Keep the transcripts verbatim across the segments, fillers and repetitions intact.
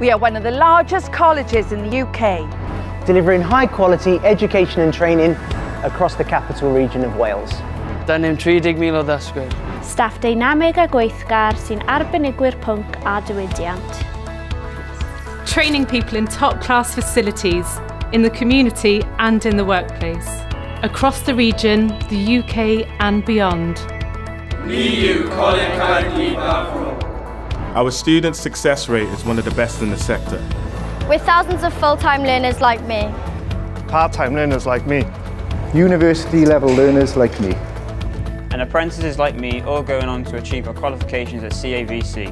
We are one of the largest colleges in the U K, delivering high quality education and training across the capital region of Wales. Dyna ni'n tri deg mil o ddysgwyr. Staff dynamic a gweithgar sy'n arbenigwyr pwnc a diwydiant. Training people in top class facilities, in the community and in the workplace. Across the region, the U K and beyond. Our student success rate is one of the best in the sector. With thousands of full-time learners like me. Part-time learners like me. University-level learners like me. And apprentices like me, all going on to achieve our qualifications at C A V C.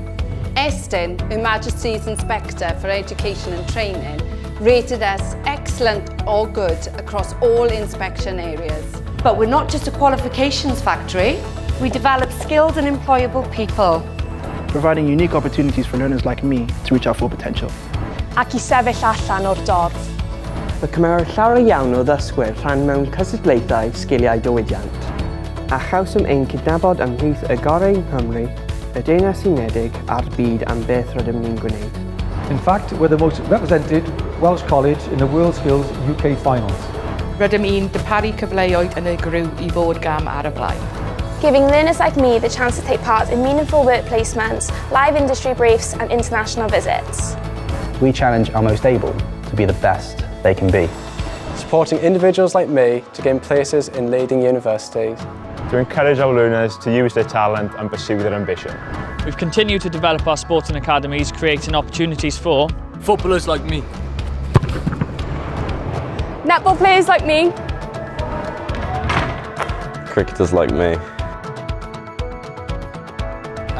Estyn, Her Majesty's Inspector for Education and Training, rated us excellent or good across all inspection areas. But we're not just a qualifications factory. We develop skilled and employable people, providing unique opportunities for learners like me to reach our full potential. Ac I sefyll allan o'r dob. Y cymerodd llawer iawn o ddysgwyr rhan mewn cystadlaethau sgiliau diwydiant, a chawsom ein cydnabod ymhlith y gorau yng Nghymru, y Deyrnas Unedig a'r byd am beth rydym ni'n gwneud. In fact, we're the most represented Welsh college in the WorldSkills U K finals. Rydym ni'n dyparu cyfleoedd yn y grŵp i fod gam ar y blaen. Giving learners like me the chance to take part in meaningful work placements, live industry briefs and international visits. We challenge our most able to be the best they can be. Supporting individuals like me to gain places in leading universities. To encourage our learners to use their talent and pursue their ambition. We've continued to develop our sporting academies, creating opportunities for footballers like me, netball players like me, cricketers like me,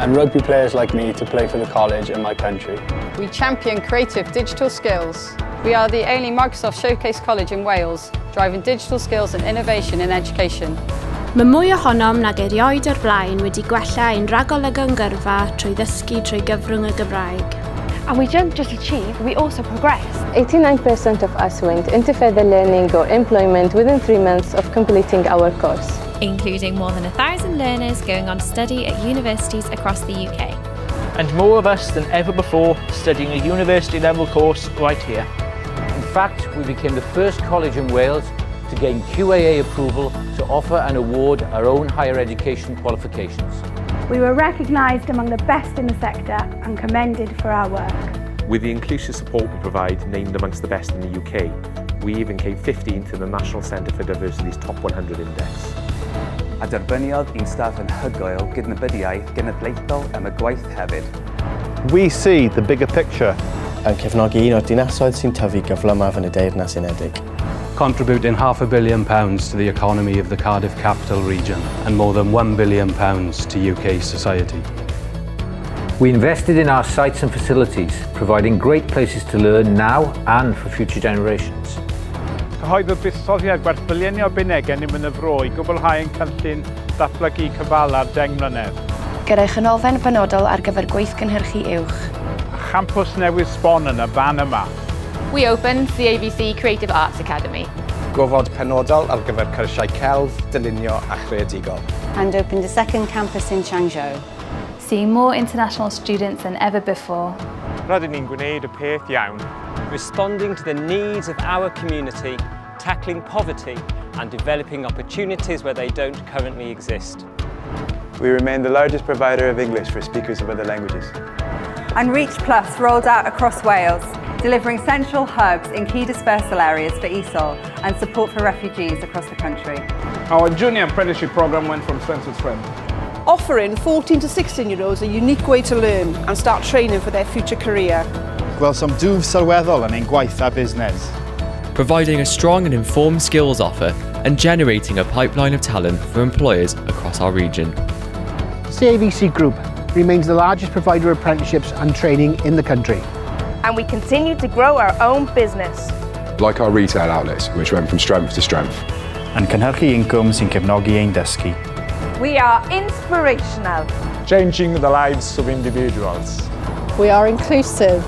and rugby players like me to play for the college and my country. We champion creative digital skills. We are the only Microsoft Showcase College in Wales, driving digital skills and innovation in education. Mae mwy ohonom nag erioed o'r blaen wedi gwella ein ragolygon gyrfa trwy ddysgu trwy gyfrwng y Gymraeg. And we don't just achieve, we also progress. eighty-nine percent of us went into further learning or employment within three months of completing our course, including more than a thousand learners going on to study at universities across the U K. And more of us than ever before studying a university level course right here. In fact, we became the first college in Wales to gain Q A A approval to offer and award our own higher education qualifications. We were recognised among the best in the sector and commended for our work. With the inclusive support we provide, named amongst the best in the U K, we even came fifteenth in the National Centre for Diversity's Top one hundred Index. A derbyniodd un staff anhygoel gydnabydiaeth genedlaethol am y gwaith hefyd. We see the bigger picture. Yn cefnogi un o'r dinasoedd sy'n tyfu gyflymaf yn y Deyrnas Unedig. Contributing half a billion pounds to the economy of the Cardiff capital region and more than one billion pounds to U K society. We invested in our sites and facilities, providing great places to learn now and for future generations. Cyhoedd y buddsoddiad gwerthfawrogi arbenigau yn y Fro i gwblhau ein cynllun datblygu cyfalaf deng mlynedd. Gyrraich yn ofyn penodol ar gyfer gweithgynhyrchu uwch. A champws newydd sbon yn y fan yma. We opened the A B C Creative Arts Academy. Gofod penodol ar gyfer cyrsiau celf, dylunio a chreadigol. And opened a second campus in Changzhou. Seeing more international students than ever before. Rydyn ni'n gwneud y peth iawn. Responding to the needs of our community, tackling poverty and developing opportunities where they don't currently exist. We remain the largest provider of English for speakers of other languages. And Reach Plus rolled out across Wales, delivering central hubs in key dispersal areas for E S O L and support for refugees across the country. Our junior apprenticeship programme went from strength to strength. Offering fourteen to sixteen year olds a unique way to learn and start training for their future career. Gwelsom dwf sylweddol yn ein gwaith a busnes. Providing a strong and informed skills offer and generating a pipeline of talent for employers across our region. C A V C Group remains the largest provider of apprenticeships and training in the country. And we continue to grow our own business. Like our retail outlets, which went from strength to strength. And cynhyrchu income sy'n cefnogi ein dysgu. We are inspirational. Changing the lives of individuals. We are inclusive.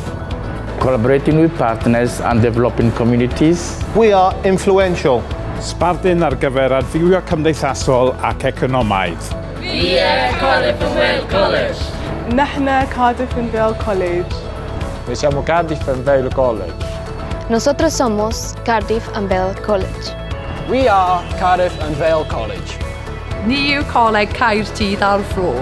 Collaborating with partners and developing communities. We are influential. Sbardun ar gyfer adfywio cymdeithasol ac economaidd. We are Cardiff and Vale College. Nahna Cardiff and Vale College. Noi siamo Cardiff and Vale College. Nosotros somos Cardiff and Vale College. We are Cardiff and Vale College. Ni yw Coleg Caerdydd a'r Fro.